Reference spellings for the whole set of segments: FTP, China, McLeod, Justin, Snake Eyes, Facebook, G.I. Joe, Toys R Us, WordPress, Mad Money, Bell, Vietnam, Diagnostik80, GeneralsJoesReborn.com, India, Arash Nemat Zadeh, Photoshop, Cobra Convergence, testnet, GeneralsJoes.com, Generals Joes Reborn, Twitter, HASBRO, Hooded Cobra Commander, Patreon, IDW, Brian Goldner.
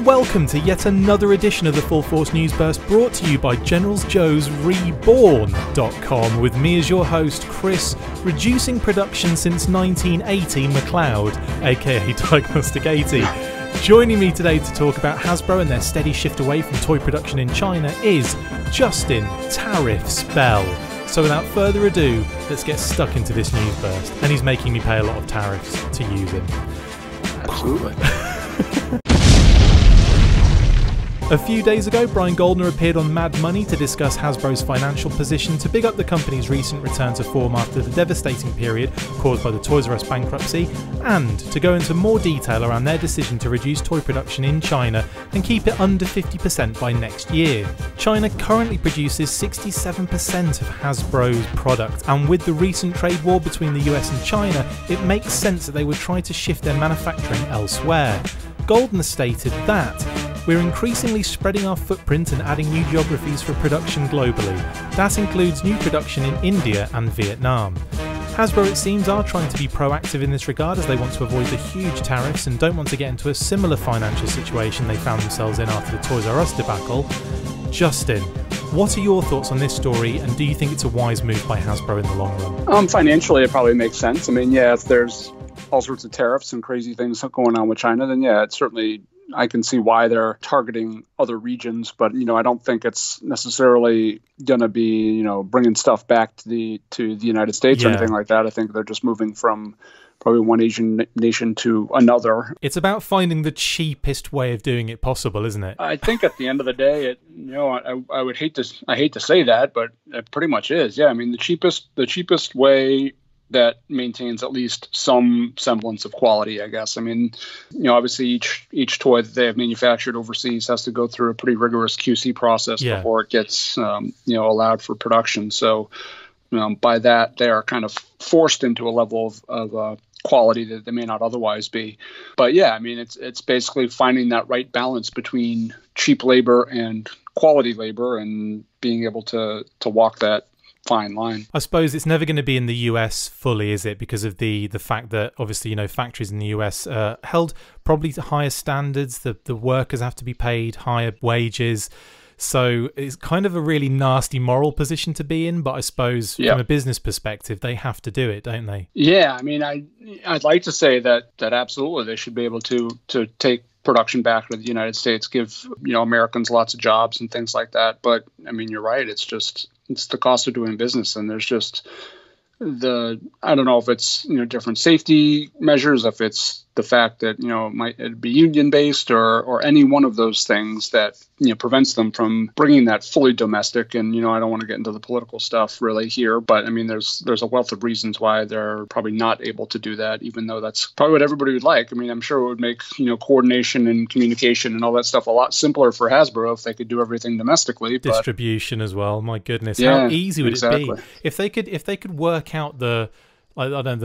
and welcome to yet another edition of the Full Force Newsburst, brought to you by GeneralsJoesReborn.com, with me as your host, Chris, reducing production since 1980, McLeod, aka Diagnostik80. Joining me today to talk about Hasbro and their steady shift away from toy production in China is Justin Tariffs Bell. So without further ado, let's get stuck into this news burst. And he's making me pay a lot of tariffs to use him. Absolutely. A few days ago, Brian Goldner appeared on Mad Money to discuss Hasbro's financial position, to big up the company's recent return to form after the devastating period caused by the Toys R Us bankruptcy, and to go into more detail around their decision to reduce toy production in China and keep it under 50% by next year. China currently produces 67% of Hasbro's product, and with the recent trade war between the US and China, it makes sense that they would try to shift their manufacturing elsewhere. Goldner stated that, "We're increasingly spreading our footprint and adding new geographies for production globally. That includes new production in India and Vietnam." Hasbro, it seems, are trying to be proactive in this regard, as they want to avoid the huge tariffs and don't want to get into a similar financial situation they found themselves in after the Toys R Us debacle. Justin, what are your thoughts on this story, and do you think it's a wise move by Hasbro in the long run? Financially, it probably makes sense. I mean, yeah, if there's all sorts of tariffs and crazy things going on with China, then yeah, it's certainly... I can see why they're targeting other regions, but, you know, I don't think it's necessarily going to be, you know, bringing stuff back to the United States or anything like that. I think they're just moving from probably one Asian nation to another. It's about finding the cheapest way of doing it possible, isn't it? I think at the end of the day, I hate to say that, but it pretty much is. Yeah, I mean, the cheapest way that maintains at least some semblance of quality, I guess. I mean, you know, obviously each toy that they have manufactured overseas has to go through a pretty rigorous QC process before it gets, you know, allowed for production. So, by that, they are kind of forced into a level of quality that they may not otherwise be. But yeah, I mean, it's basically finding that right balance between cheap labor and quality labor and being able to walk that fine line. I suppose it's never going to be in the US fully, is it? Because of the fact that obviously, you know, factories in the US held probably to higher standards, the workers have to be paid higher wages. So it's kind of a really nasty moral position to be in, but I suppose from a business perspective, they have to do it, don't they? Yeah, I mean, I'd like to say that absolutely they should be able to take production back to the United States, give, you know, Americans lots of jobs and things like that. But I mean, you're right, it's the cost of doing business, and there's just I don't know if it's, you know, different safety measures, if it's the fact that, you know, it'd be union based or any one of those things that, you know, prevents them from bringing that fully domestic. And, you know, I don't want to get into the political stuff really here, but I mean, there's a wealth of reasons why they're probably not able to do that, even though that's probably what everybody would like. I mean, I'm sure it would make, you know, coordination and communication and all that stuff a lot simpler for Hasbro if they could do everything domestically. But distribution as well. My goodness, yeah, how easy would it be if they could work out the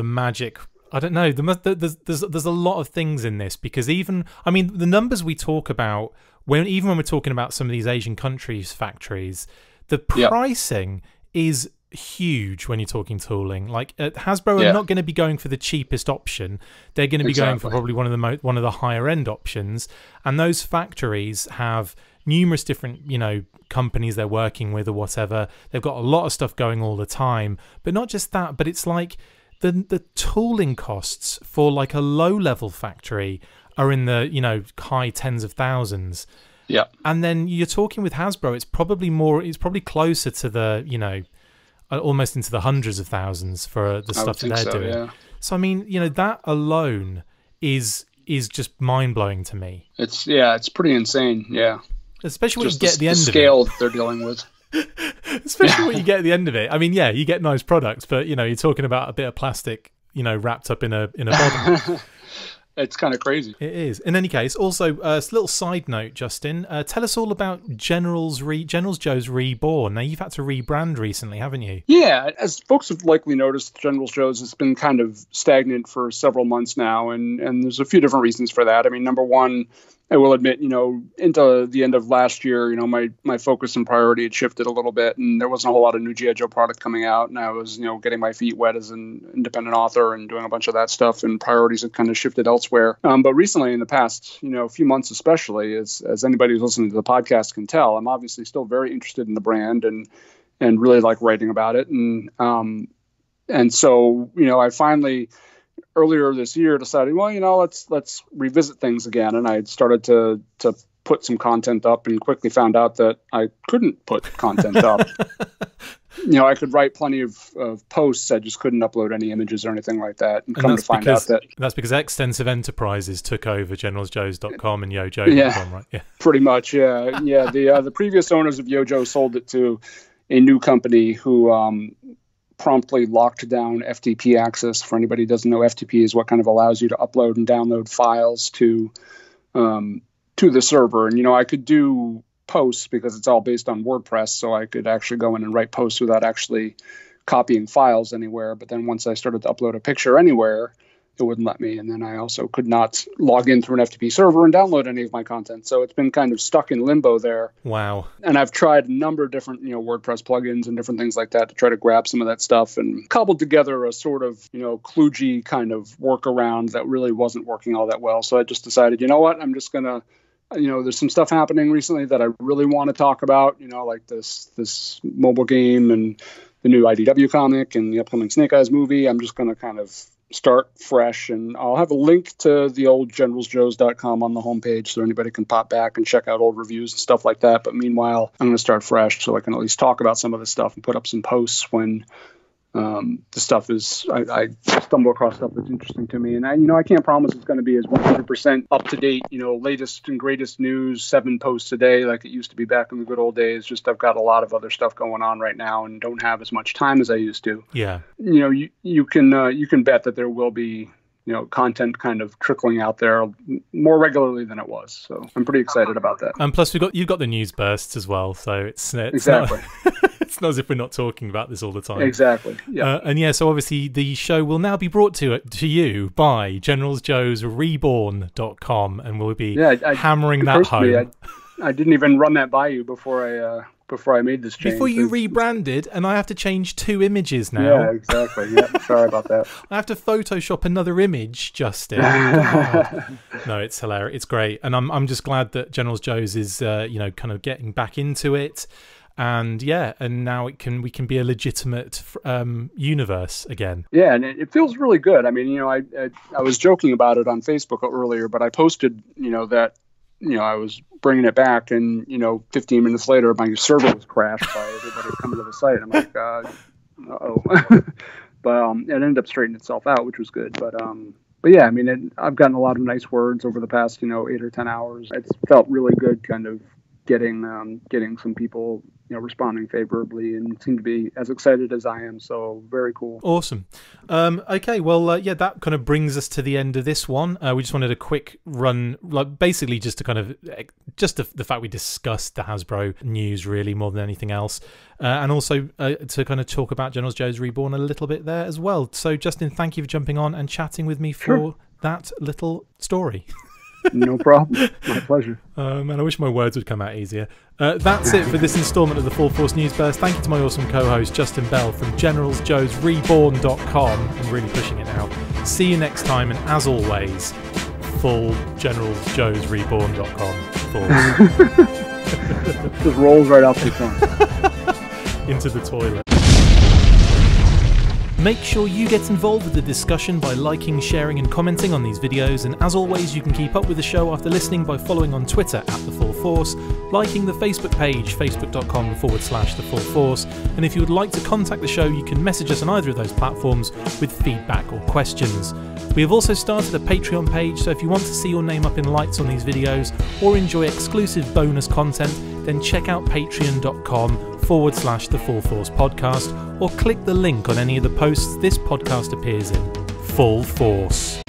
magic. I don't know. There's a lot of things in this, because even, I mean, the numbers we talk about, even when we're talking about some of these Asian countries' factories, the pricing is huge when you're talking tooling. Like Hasbro are not going to be going for the cheapest option. They're going to be going for probably one of the higher end options. And those factories have numerous different, you know, companies they're working with or whatever. They've got a lot of stuff going all the time. But not just that, but it's like the tooling costs for like a low-level factory are in the, you know, high tens of thousands. Yeah. And then you're talking with Hasbro, it's probably closer to the, you know, almost into the hundreds of thousands for the stuff that they're doing. Yeah. So I mean, you know, that alone is just mind-blowing to me. It's pretty insane. Yeah. Especially when you get the end of it. The scale they're dealing with. Especially when you get at the end of it. I mean, yeah, you get nice products, but, you know, you're talking about a bit of plastic, you know, wrapped up in a bottle. It's kind of crazy. It is. In any case, also, a little side note, Justin, tell us all about Generals Joes Reborn. Now, you've had to rebrand recently, haven't you? Yeah. As folks have likely noticed, Generals Joes has been kind of stagnant for several months now, and there's a few different reasons for that. I mean, number one, I will admit, you know, into the end of last year, you know, my focus and priority had shifted a little bit, and there wasn't a whole lot of new G.I. Joe product coming out, and I was, you know, getting my feet wet as an independent author and doing a bunch of that stuff, and priorities had kind of shifted elsewhere. But recently, in the past, you know, few months especially, as anybody who's listening to the podcast can tell, I'm obviously still very interested in the brand and really like writing about it, and so, you know, I finally, earlier this year, decided, well, you know, let's revisit things again. And I started to put some content up, and quickly found out that I couldn't put content up. You know, I could write plenty of posts. I just couldn't upload any images or anything like that. And come to find out that's because extensive enterprises took over GeneralsJoes.com and YoJoe.com, yeah, right? Yeah, pretty much. Yeah, yeah. The previous owners of YoJo sold it to a new company who promptly locked down FTP access. For anybody who doesn't know, FTP is what kind of allows you to upload and download files to the server. And, you know, I could do posts because it's all based on WordPress, so I could actually go in and write posts without actually copying files anywhere. But then once I started to upload a picture anywhere, it wouldn't let me. And then I also could not log in through an FTP server and download any of my content. So it's been kind of stuck in limbo there. Wow. And I've tried a number of different, you know, WordPress plugins and different things like that to try to grab some of that stuff, and cobbled together a sort of, you know, kludgy kind of workaround that really wasn't working all that well. So I just decided, you know what, I'm just going to, you know, there's some stuff happening recently that I really want to talk about, you know, like this mobile game and the new IDW comic and the upcoming Snake Eyes movie. I'm just going to kind of start fresh, and I'll have a link to the old GeneralsJoes.com on the homepage so anybody can pop back and check out old reviews and stuff like that. But meanwhile, I'm going to start fresh so I can at least talk about some of this stuff and put up some posts when the stuff is, I stumble across stuff that's interesting to me. And I, you know, I can't promise it's going to be as 100% up to date, you know, latest and greatest news, 7 posts a day, like it used to be back in the good old days. Just, I've got a lot of other stuff going on right now and don't have as much time as I used to. Yeah. You know, you can bet that there will be, you know, content kind of trickling out there more regularly than it was. So I'm pretty excited about that. And plus you've got the news bursts as well. So it's exactly. It's not as if we're not talking about this all the time. Exactly. Yeah. And yeah, so obviously the show will now be brought to you by GeneralsJoesReborn.com, and we'll be hammering that home. I didn't even run that by you before I made this change. Before you rebranded, and I have to change 2 images now. Yeah, exactly. Yeah, sorry about that. I have to Photoshop another image, Justin. No, it's hilarious. It's great, and I'm just glad that Generals Joes is you know, kind of getting back into it. And yeah, and now we can be a legitimate universe again. Yeah, and it feels really good. I mean, you know, I was joking about it on Facebook earlier, but I posted, you know, that, you know, I was bringing it back, and, you know, 15 minutes later my server was crashed by everybody coming to the site. I'm like, uh-oh. But it ended up straightening itself out, which was good. But yeah, I mean, I've gotten a lot of nice words over the past, you know, 8 or 10 hours. It's felt really good, kind of getting some people, you know, responding favorably and seem to be as excited as I am. So very cool. Awesome. Okay, well, yeah, that kind of brings us to the end of this one. We just wanted a quick run, like basically just to kind of just the fact we discussed the Hasbro news really more than anything else, and also to kind of talk about Generals Joes Reborn a little bit there as well. So Justin, thank you for jumping on and chatting with me for that little story. No problem. My pleasure. And I wish my words would come out easier. That's it for this installment of the Full Force News Burst. Thank you to my awesome co-host, Justin Bell from GeneralsJoesReborn.com. I'm really pushing it now. See you next time. And as always, full GeneralsJoesReborn.com. Full. Just rolls right off the tongue. Into the toilet. Make sure you get involved with the discussion by liking, sharing and commenting on these videos, and as always you can keep up with the show after listening by following on Twitter @TheFullForce, liking the Facebook page, facebook.com/TheFullForce, and if you would like to contact the show you can message us on either of those platforms with feedback or questions. We have also started a Patreon page, so if you want to see your name up in lights on these videos or enjoy exclusive bonus content, then check out patreon.com/TheFullForce Podcast, or click the link on any of the posts this podcast appears in. Full Force.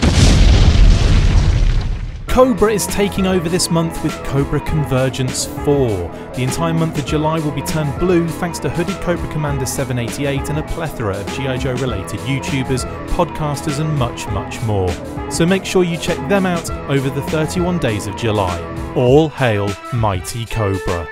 Cobra is taking over this month with Cobra Convergence 4. The entire month of July will be turned blue thanks to Hooded Cobra Commander 788 and a plethora of G.I. Joe related YouTubers, podcasters and much, much more. So make sure you check them out over the 31 days of July. All hail Mighty Cobra.